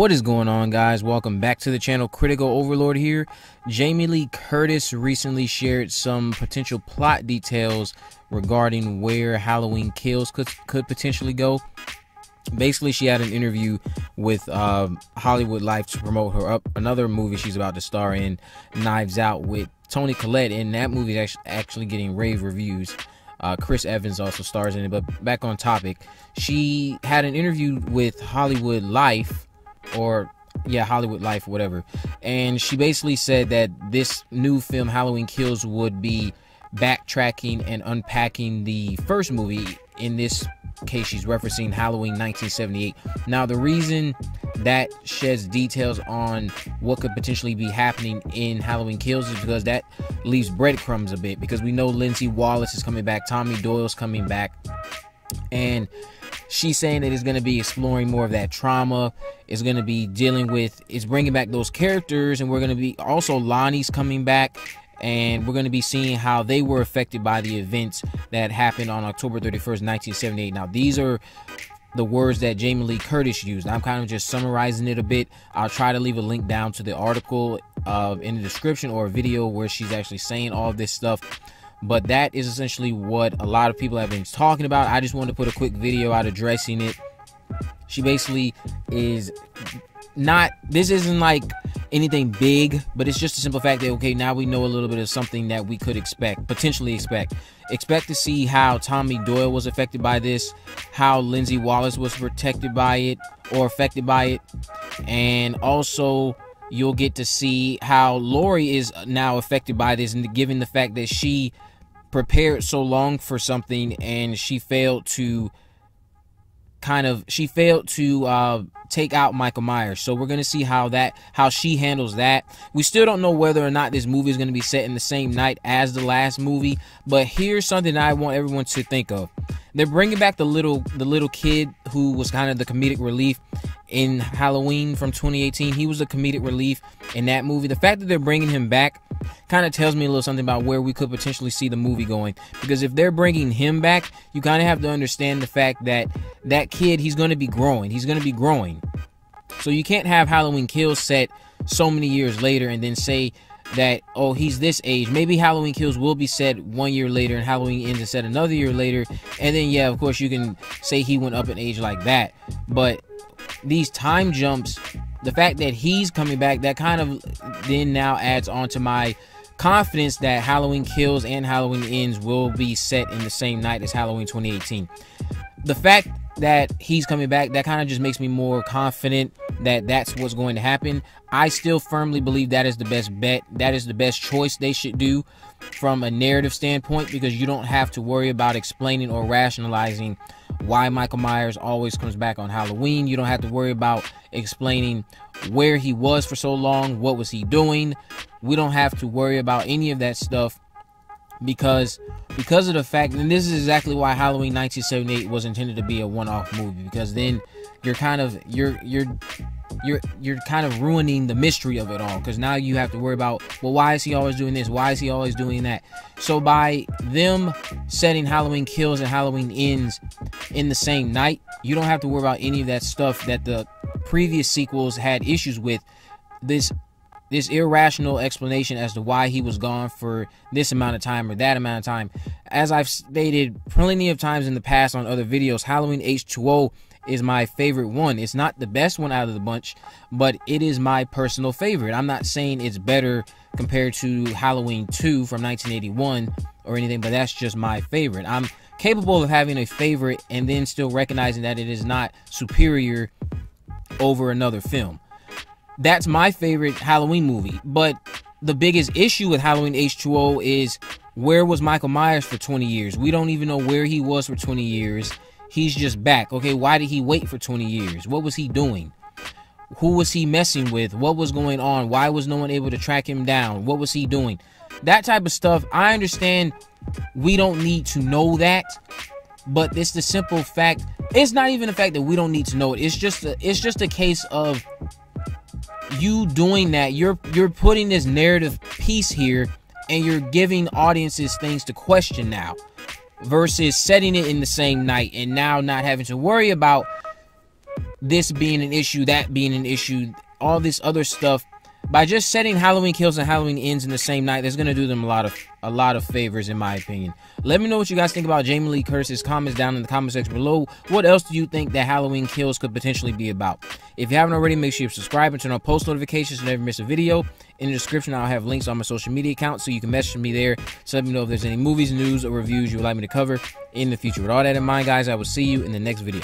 What is going on, guys? Welcome back to the channel. Critical Overlord here. Jamie Lee Curtis recently shared some potential plot details regarding where Halloween Kills could potentially go. Basically, she had an interview with Hollywood Life to promote her up another movie she's about to star in, Knives Out, with Tony Collette, and that movie is actually getting rave reviews. Chris Evans also stars in it. But back on topic, she had an interview with Hollywood Life, or yeah, Hollywood Life, whatever, and she basically said that this new film, Halloween Kills, would be backtracking and unpacking the first movie. In this case, she's referencing Halloween 1978. Now, the reason that sheds details on what could potentially be happening in Halloween Kills is because that leaves breadcrumbs a bit, because we know Lindsay Wallace is coming back, Tommy Doyle's coming back, and she's saying that it's going to be exploring more of that trauma. It's going to be dealing with, it's bringing back those characters, and we're going to be also, Lonnie's coming back, and we're going to be seeing how they were affected by the events that happened on October 31st, 1978. Now, these are the words that Jamie Lee Curtis used. I'm kind of just summarizing it a bit. I'll try to leave a link down to the article in the description, or a video where she's actually saying all this stuff. But that is essentially what a lot of people have been talking about. I just wanted to put a quick video out addressing it. She basically is not, this isn't like anything big, but it's just a simple fact that, okay, now we know a little bit of something that we could expect, potentially expect to see how Tommy Doyle was affected by this, how Lindsay Wallace was protected by it or affected by it, and also you'll get to see how Laurie is now affected by this, and given the fact that she prepared so long for something and she failed to take out Michael Myers. So we're going to see how she handles that. We still don't know whether or not this movie is going to be set in the same night as the last movie, but here's something I want everyone to think of. They're bringing back the little kid who was kind of the comedic relief in Halloween from 2018. He was a comedic relief in that movie. The fact that they're bringing him back kind of tells me a little something about where we could potentially see the movie going, because if they're bringing him back, you kind of have to understand the fact that that kid, he's going to be growing. He's going to be growing. So you can't have Halloween Kills set so many years later and then say that, oh, he's this age. Maybe Halloween Kills will be set 1 year later and Halloween Ends is set another year later, and then yeah, of course you can say he went up in age like that. But these time jumps, the fact that he's coming back, that kind of then now adds on to my confidence that Halloween Kills and Halloween Ends will be set in the same night as Halloween 2018. The fact that he's coming back, that kind of just makes me more confident that that's what's going to happen. I still firmly believe that is the best bet. That is the best choice they should do from a narrative standpoint, because you don't have to worry about explaining or rationalizing why Michael Myers always comes back on Halloween. You don't have to worry about explaining where he was for so long, what was he doing. We don't have to worry about any of that stuff, because of the fact, and this is exactly why Halloween 1978 was intended to be a one-off movie, because then you're kind of ruining the mystery of it all, because now you have to worry about, well, why is he always doing this, why is he always doing that. So by them setting Halloween Kills and Halloween Ends in the same night, you don't have to worry about any of that stuff that the previous sequels had issues with, this irrational explanation as to why he was gone for this amount of time or that amount of time. As I've stated plenty of times in the past on other videos, Halloween H2O is my favorite one. It's not the best one out of the bunch, but it is my personal favorite. I'm not saying it's better compared to Halloween 2 from 1981 or anything, but that's just my favorite. I'm capable of having a favorite and then still recognizing that it is not superior over another film. That's my favorite Halloween movie, but the biggest issue with Halloween H2O is, where was Michael Myers for 20 years? We don't even know where he was for 20 years. He's just back. Okay, why did he wait for 20 years? What was he doing? Who was he messing with? What was going on? Why was no one able to track him down? What was he doing? That type of stuff. I understand we don't need to know that, but it's the simple fact. It's not even the fact that we don't need to know it. It's just a case of you doing that. You're putting this narrative piece here, and you're giving audiences things to question now, versus setting it in the same night and now not having to worry about this being an issue, that being an issue, all this other stuff. By just setting Halloween Kills and Halloween Ends in the same night, that's going to do them a lot of favors, in my opinion. Let me know what you guys think about Jamie Lee Curtis's comments down in the comment section below. What else do you think that Halloween Kills could potentially be about? If you haven't already, make sure you subscribe and turn on post notifications so you never miss a video. In the description, I'll have links on my social media accounts, so you can message me there to let me know if there's any movies, news, or reviews you would like me to cover in the future. With all that in mind, guys, I will see you in the next video.